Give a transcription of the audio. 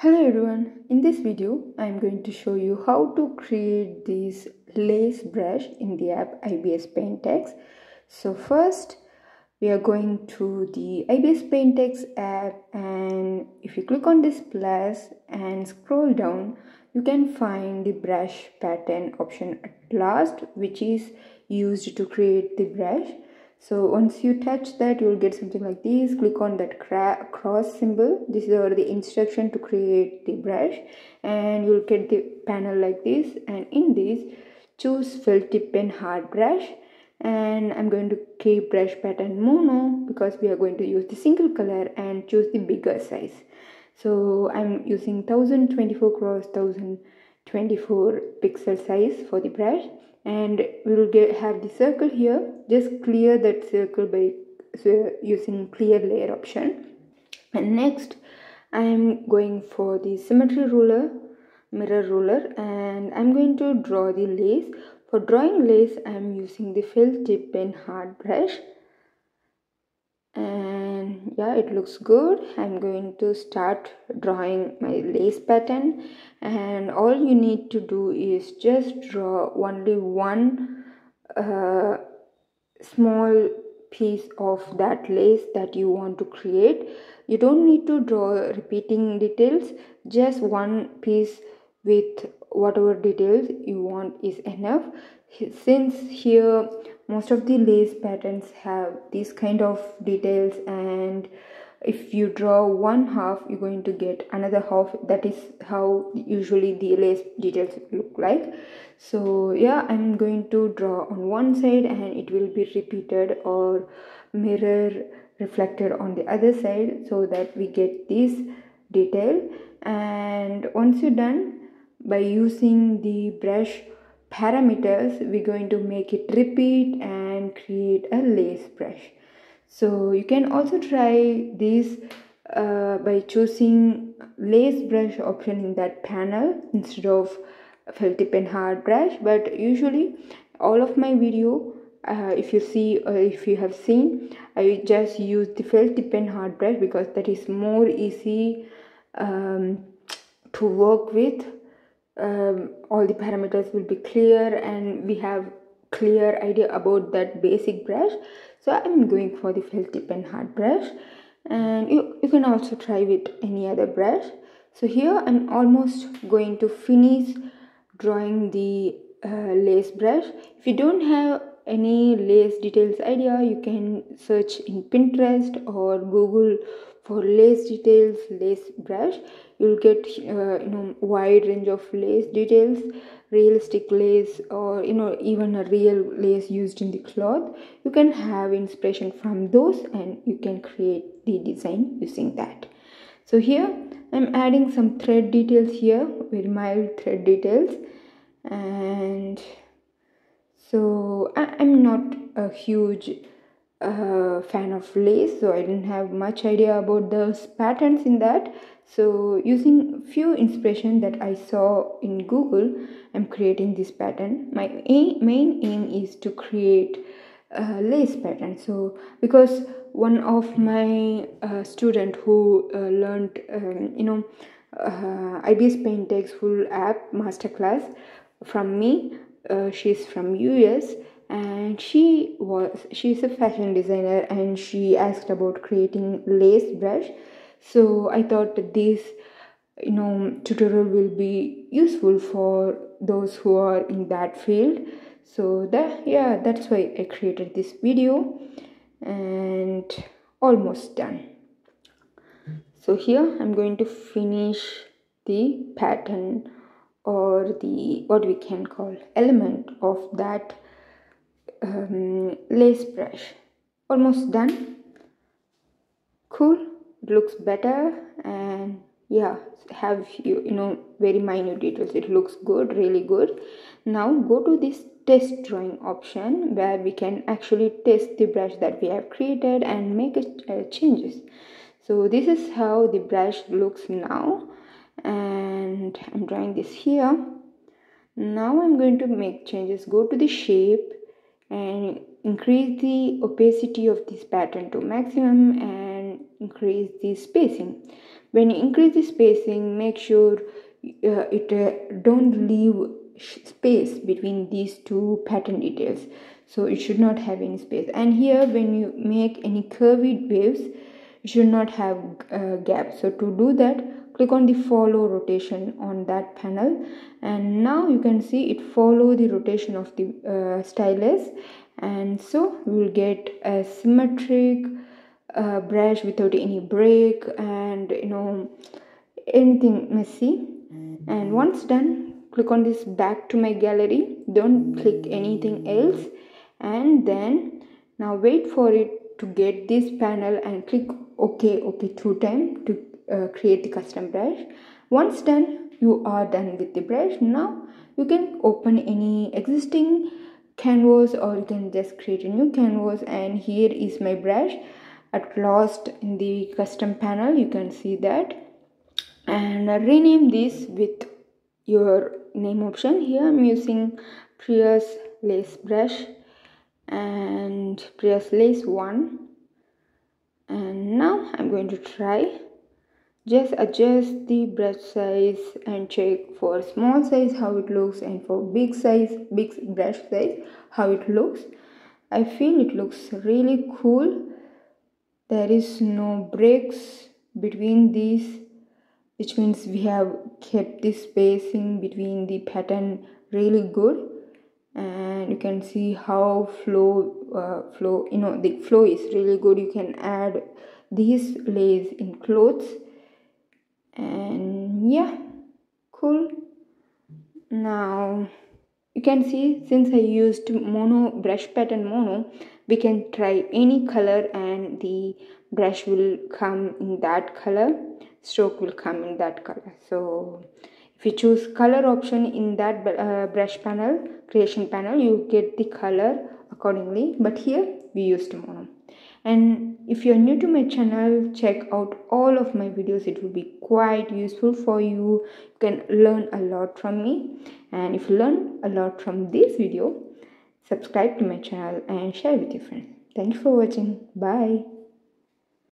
Hello everyone, in this video I am going to show you how to create this lace brush in the app IBIS PAINT X. So first we are going to the IBIS PAINT X app, and if you click on this plus and scroll down, you can find the brush pattern option at last, which is used to create the brush. So once you touch that, you'll get something like this. Click on that cross symbol. This is the instruction to create the brush, and you'll get the panel like this. And in this, choose fill tip and hard brush, and I'm going to keep brush pattern mono because we are going to use the single color, and choose the bigger size. So I'm using 1024 × 1024 pixel size for the brush, and we'll have the circle here. Just clear that circle by using clear layer option. And next I'm going for the symmetry ruler, mirror ruler, and I'm going to draw the lace. For drawing lace, I'm using the fill tip pen hard brush, and yeah, it looks good. I'm going to start drawing my lace pattern, and all you need to do is just draw only one small piece of that lace that you want to create. You don't need to draw repeating details. Just one piece with whatever details you want is enough, since here most of the lace patterns have these kind of details, and if you draw one half, you're going to get another half. That is how usually the lace details look like. So yeah, I'm going to draw on one side and it will be repeated or mirror reflected on the other side, so that we get this detail. And once you're done, by using the brush parameters, we're going to make it repeat and create a lace brush. So you can also try this by choosing lace brush option in that panel instead of fill tip and hard brush. But usually all of my video, if you have seen, I just use the fill tip and hard brush because that is more easy to work with. All the parameters will be clear, and we have clear idea about that basic brush. So I'm going for the fill tip and hard brush, and you can also try with any other brush. So here I'm almost going to finish drawing the lace brush. If you don't have any lace details idea, you can search in Pinterest or Google for lace details, lace brush. You'll get wide range of lace details, realistic lace, or even a real lace used in the cloth. You can have inspiration from those, and you can create the design using that. So here I'm adding some thread details here, very mild thread details. And so I'm not a huge fan of lace, so I didn't have much idea about those patterns in that. So using few inspiration that I saw in Google, I'm creating this pattern. My main aim is to create a lace pattern, so because one of my student who learned IBIS PAINT X full app masterclass from me, she's from US, and she's a fashion designer, and she asked about creating lace brush. So I thought that this tutorial will be useful for those who are in that field. So that's why I created this video, and almost done. So here I'm going to finish the pattern, or the what we can call element of that lace brush. Almost done. Cool, it looks better. And yeah, have very minute details. It looks good, really good. Now go to this test drawing option, where we can actually test the brush that we have created and make changes. So this is how the brush looks now, and I'm drawing this here. Now I'm going to make changes. Go to the shape and increase the opacity of this pattern to maximum, and increase the spacing. When you increase the spacing, make sure it don't leave space between these two pattern details, so it should not have any space. And here when you make any curved waves, you should not have gaps. So to do that, click on the follow rotation on that panel, and now you can see it follow the rotation of the stylus, and so we will get a symmetric brush without any break and anything messy. And once done, click on this back to my gallery, don't click anything else, and then now wait for it to get this panel and click OK 2 times to create the custom brush. Once done, you are done with the brush. Now you can open any existing canvas, or you can just create a new canvas. And here is my brush at last in the custom panel, you can see that. And rename this with your name option. Here I'm using Prius Lace brush and Prius Lace 1, and now I'm going to try. Just adjust the brush size and check for small size how it looks, and for big brush size how it looks. I feel it looks really cool. There is no breaks between these, which means we have kept the spacing between the pattern really good. And you can see how the flow is really good. You can add these layers in clothes. And yeah, cool. Now you can see, since I used mono brush pattern mono, we can try any color and the brush will come in that color, stroke will come in that color. So if you choose color option in that brush panel, creation panel, you get the color accordingly, but here we used mono. And if you're new to my channel, check out all of my videos. It will be quite useful for you. You can learn a lot from me. And if you learn a lot from this video, subscribe to my channel and share with your friends. Thanks for watching. Bye.